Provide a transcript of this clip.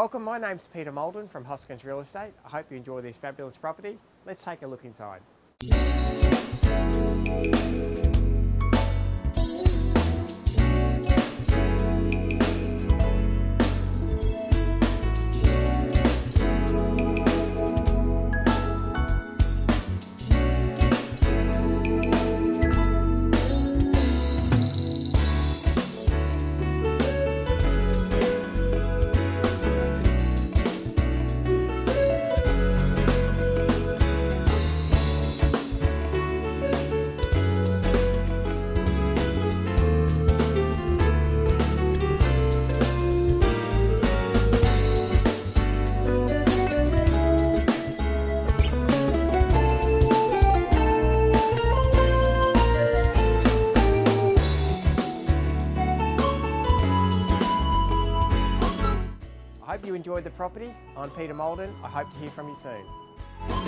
Welcome, my name's Peter Moulden from Hoskins Real Estate. I hope you enjoy this fabulous property. Let's take a look inside. I hope you enjoyed the property. I'm Peter Moulden. I hope to hear from you soon.